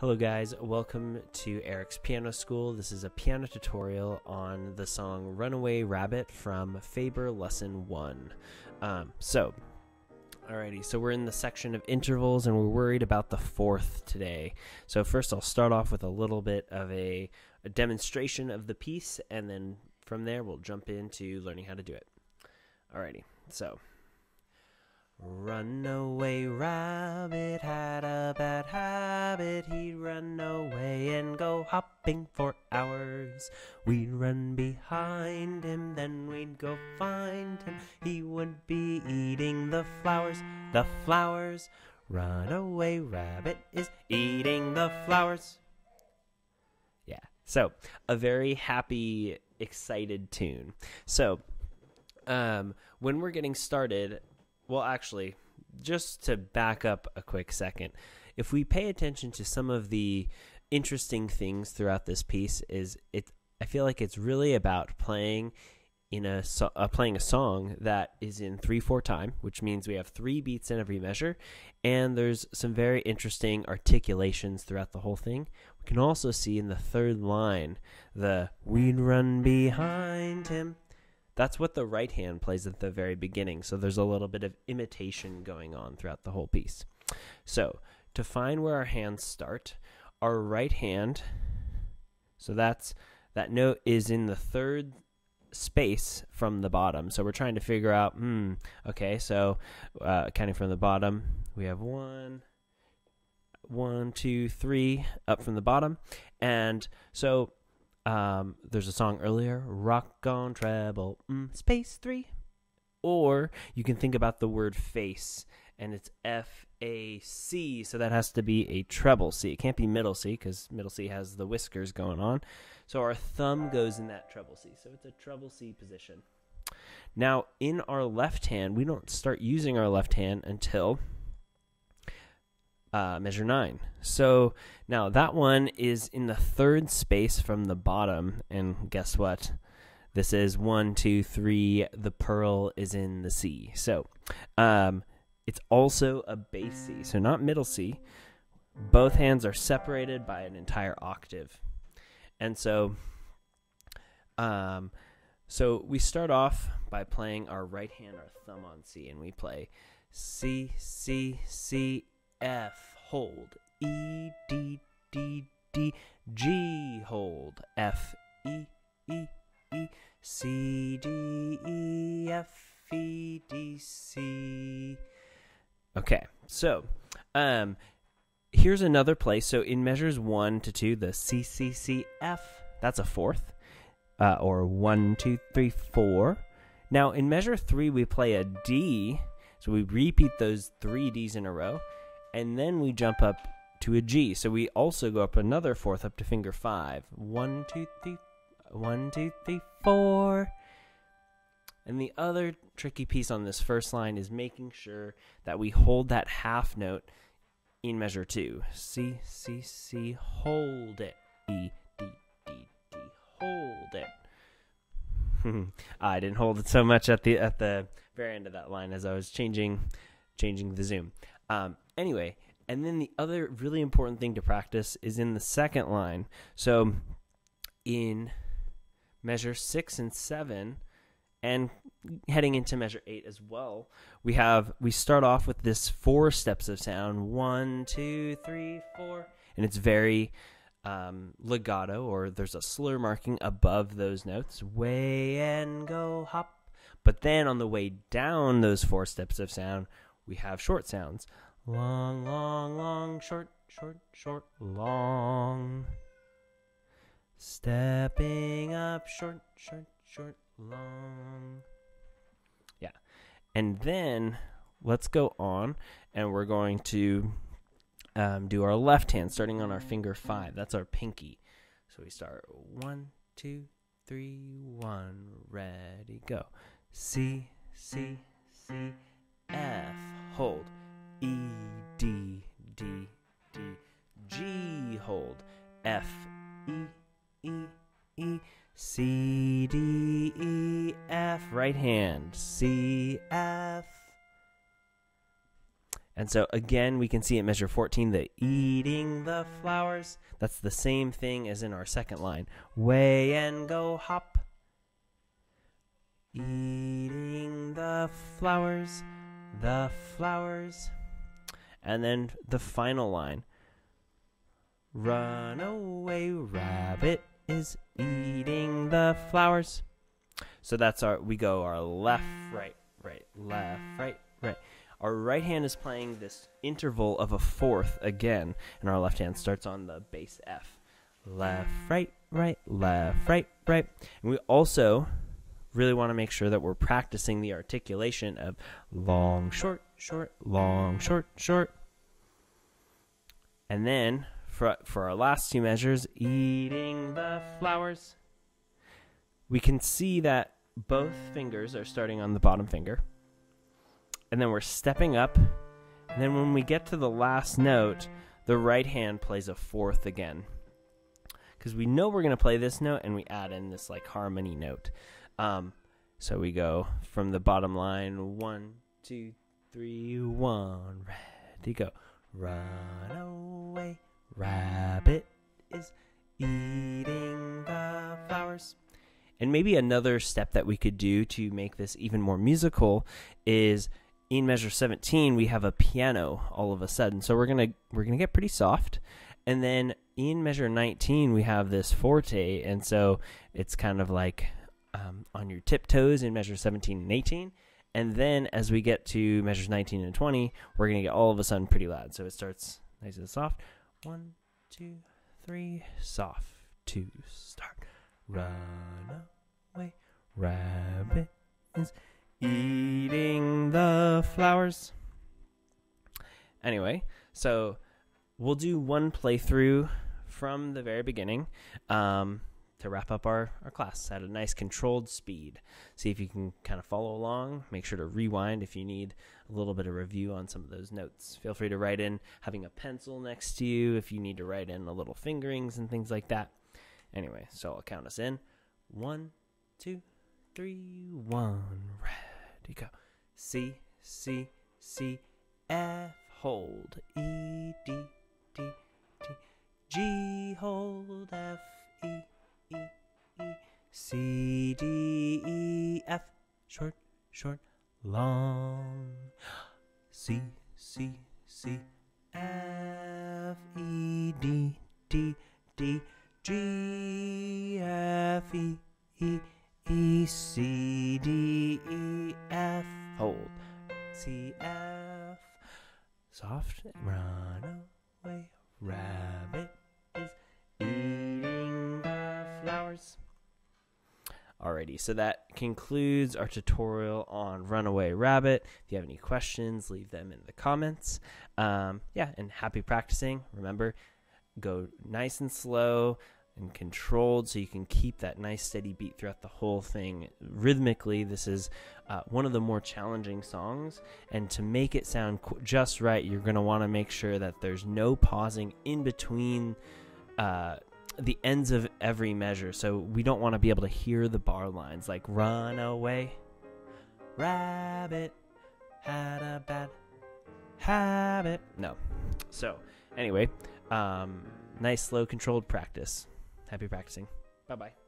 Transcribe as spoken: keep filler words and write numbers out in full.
Hello guys, welcome to Eric's Piano School. This is a piano tutorial on the song Runaway Rabbit from Faber Lesson one. Um, so, alrighty, so we're in the section of intervals and we're worried about the fourth today. So first I'll start off with a little bit of a, a demonstration of the piece, and then from there we'll jump into learning how to do it. Alrighty, so. Runaway rabbit had a bad habit. He'd run away and go hopping for hours. We'd run behind him, then we'd go find him. He would be eating the flowers, the flowers. Runaway rabbit is eating the flowers. Yeah, so a very happy, excited tune. So um, when we're getting started, well, actually, just to back up a quick second, if we pay attention to some of the interesting things throughout this piece, is it? I feel like it's really about playing in a so, uh, playing a song that is in three four time, which means we have three beats in every measure, and there's some very interesting articulations throughout the whole thing. We can also see in the third line the "we'd run behind him." That's what the right hand plays at the very beginning, so there's a little bit of imitation going on throughout the whole piece. So, to find where our hands start, our right hand, so that's that note is in the third space from the bottom. So we're trying to figure out, hmm, okay, so uh, counting from the bottom, we have one, one, two, three, up from the bottom, and so Um, there's a song earlier, rock on treble, mm, space three. Or you can think about the word face, and it's F A C, so that has to be a treble C. It can't be middle C, because middle C has the whiskers going on. So our thumb goes in that treble C, so it's a treble C position. Now, in our left hand, we don't start using our left hand until Uh, measure nine. So now that one is in the third space from the bottom, and guess what? This is one, two, three. The pearl is in the C. So um, it's also a bass C, so not middle C. Both hands are separated by an entire octave, and so um, so we start off by playing our right hand, our thumb on C, and we play C, C, C. F hold, E D D D, G hold, F E E E, C D E F E D C. Okay, so um, here's another place. So in measures one to two, the C C C F, that's a fourth, uh, or one two three four. Now in measure three, we play a D, so we repeat those three Ds in a row. And then we jump up to a G. So we also go up another fourth up to finger five. One, two, three, one, two, three, four. And the other tricky piece on this first line is making sure that we hold that half note in measure two. C, C, C, hold it. E, D, D, D, hold it. I didn't hold it so much at the at the very end of that line as I was changing changing the zoom. Um, anyway, and then the other really important thing to practice is in the second line. So in measure six and seven, and heading into measure eight as well, we have we start off with this four steps of sound, one, two, three, four, and it's very um, legato, or there's a slur marking above those notes, way and go hop. But then on the way down those four steps of sound, we have short sounds. Long, long, long, short, short, short, long. Stepping up, short, short, short, long. Yeah. And then let's go on, and we're going to um, do our left hand, starting on our finger five. That's our pinky. So we start one, two, three, one, ready, go. C, C, C, F, hold, E, D, D, D, G, hold, F, E, E, E, C, D, E, F, right hand, C, F, And so again, we can see at measure fourteen, the eating the flowers. That's the same thing as in our second line. Way and go hop. Eating the flowers, the flowers. And then the final line. Runaway rabbit is eating the flowers. So that's our, we go our left, right, right, left, right, right. Our right hand is playing this interval of a fourth again, and our left hand starts on the bass F. Left, right, right, left, right, right. And we also really want to make sure that we're practicing the articulation of long, short, short, long, short, short. And then for, for our last two measures, eating the flowers, we can see that both fingers are starting on the bottom finger. And then we're stepping up, and then when we get to the last note, the right hand plays a fourth again. Because we know we're going to play this note, and we add in this like harmony note. Um, so we go from the bottom line, one, two, three, one, ready, go. Runaway rabbit is eating the flowers. And maybe another step that we could do to make this even more musical is in measure seventeen, we have a piano all of a sudden. So we're gonna we're gonna get pretty soft. And then in measure nineteen, we have this forte, and so it's kind of like um, on your tiptoes in measure seventeen and eighteen. And then as we get to measures nineteen and twenty, we're gonna get all of a sudden pretty loud. So it starts nice and soft. One, two, three, soft, two, start. Runaway rabbit is eating the flowers. Anyway, so we'll do one playthrough from the very beginning um, to wrap up our, our class at a nice controlled speed. See if you can kind of follow along. Make sure to rewind if you need a little bit of review on some of those notes. Feel free to write in having a pencil next to you if you need to write in the little fingerings and things like that. Anyway, so I'll count us in. One, two, three, one, ready, go. C, C, C, F, hold. E, D, D, D, G, hold. F, E, E, E, C, D, E, F, short, short, long. C, C, C, F, E, D, D, D, G, F, E, E, E, C, D, E, F, hold, C, F, soft, runaway rabbit is eating the flowers. Alrighty, so that concludes our tutorial on Runaway Rabbit. If you have any questions, leave them in the comments. Um, yeah, and happy practicing. Remember, go nice and slow and controlled so you can keep that nice steady beat throughout the whole thing. Rhythmically, this is uh, one of the more challenging songs, and to make it sound qu just right, you're going to want to make sure that there's no pausing in between uh, the ends of every measure. So we don't want to be able to hear the bar lines like run away rabbit had a bad habit. No. So anyway, Um, nice, slow, controlled practice. Happy practicing. Bye-bye.